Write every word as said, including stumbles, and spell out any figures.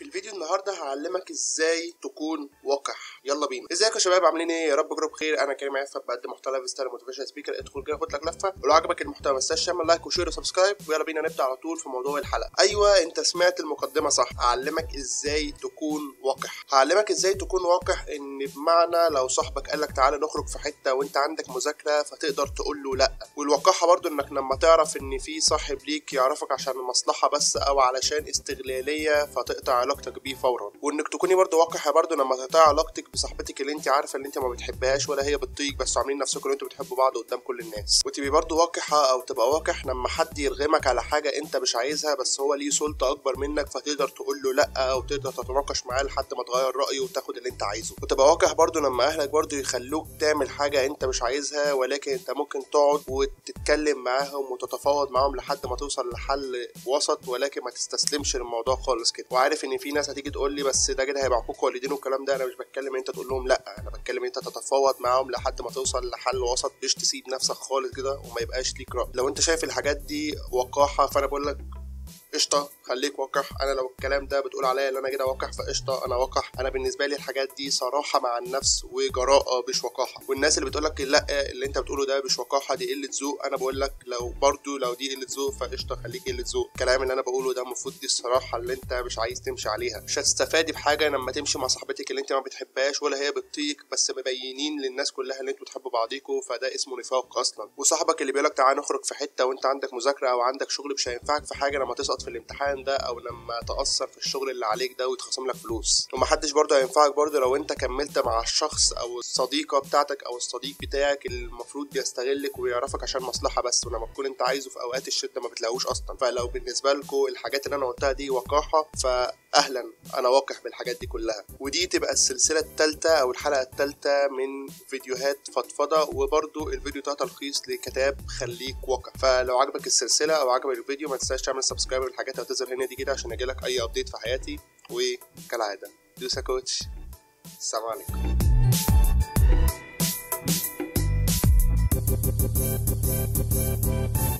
في الفيديو النهارده هعلمك ازاي تكون وقح. يلا بينا. ازيكم يا شباب، عاملين ايه؟ يا رب كلكم بخير. انا كريم عفات بقدم محتوى فيستر موتيفيشن سبيكر. ادخل كده خد لك لفه، ولو عجبك المحتوى ما تنساش تعمل لايك وشير وسبسكرايب. ويلا بينا نبدا على طول في موضوع الحلقه. ايوه انت سمعت المقدمه صح، هعلمك ازاي تكون وقح. هعلمك ازاي تكون وقح ان بمعنى لو صاحبك قال لك تعالى نخرج في حته وانت عندك مذاكره فتقدر تقول له لا. والوقاحه برضو انك لما تعرف ان في صاحب ليك يعرفك عشان المصلحه بس او علشان استغلاليه فتقطع علاقتك بيه فورا. وانك تكوني برضو وقحه برضو لما تقطع علاقتك بصاحبتك اللي انت عارفه اللي انت ما بتحبهاش ولا هي بتطيق، بس عاملين نفسكم ان انتوا بتحبوا بعض قدام كل الناس. وتبقي برضو وقحه او تبقى وقح لما حد يرغمك على حاجه انت مش عايزها بس هو ليه سلطه اكبر منك فتقدر تقول له لا او تقدر تتناقش معاه لحد ما تغير رايه وتاخد اللي انت عايزه. وتبقى وقح برضو لما اهلك برضو يخلوك تعمل حاجه انت مش عايزها، ولكن انت ممكن تقعد وتتكلم معاهم وتتفاوض معاهم لحد ما توصل لحل وسط، ولكن ما تستسلمش للموضوع خالص كده. وعارف ان في ناس هتيجي تقول لي بس ده كده هيبعكوك والدينه والكلام ده. انا مش بتكلم انت تقول لهم لا، انا بتكلم انت تتفاوض معاهم لحد ما توصل لحل وسط، مش تسيب نفسك خالص كده وما يبقاش ليك رأي. لو انت شايف الحاجات دي وقاحه فانا بقول لك قشطه خليك وقح. انا لو الكلام ده بتقول عليا ان انا كده وقح فقشطه انا وقح. انا بالنسبه لي الحاجات دي صراحه مع النفس وجراءه مش وقاحه. والناس اللي بتقول لك لا اللي انت بتقوله ده مش وقاحه دي قله ذوق، انا بقول لك لو برضو لو دي قله ذوق فقشطه خليك قله ذوق. الكلام اللي انا بقوله ده المفروض دي الصراحه اللي انت مش عايز تمشي عليها. مش هتستفادي بحاجه لما تمشي مع صاحبتك اللي انت ما بتحبهاش ولا هي بتطيق، بس مبينين للناس كلها ان انتوا بتحبوا بعضيكوا، فده اسمه نفاق اصلا. وصاحبك اللي بيقول لك تعالى نخرج في حته وانت عندك مذاكره او عندك شغل مش هينفعك في حاجه لما تسقط في الامتحان ده او لما تاثر في الشغل اللي عليك ده ويتخصم لك فلوس. ومحدش برضه هينفعك برضه لو انت كملت مع الشخص او الصديقه بتاعتك او الصديق بتاعك اللي المفروض بيستغلك ويعرفك عشان مصلحه بس، ولما تكون انت عايزه في اوقات الشده ما بتلاقوش اصلا. فلو بالنسبه لكم الحاجات اللي انا قلتها دي وقاحه فاهلا، انا واقح بالحاجات دي كلها. ودي تبقى السلسله الثالثه او الحلقه الثالثه من فيديوهات فضفضه، وبرضه الفيديو ده تلخيص لكتاب خليك وقح. فلو عجبك السلسله او عجبك الفيديو ما تنساش تعمل سبسكرايب والحاجات اللي هتظهر هنا دي كده عشان اجيلك اي ابديت في حياتي. وكالعاده دوسة كوتش. السلام عليكم.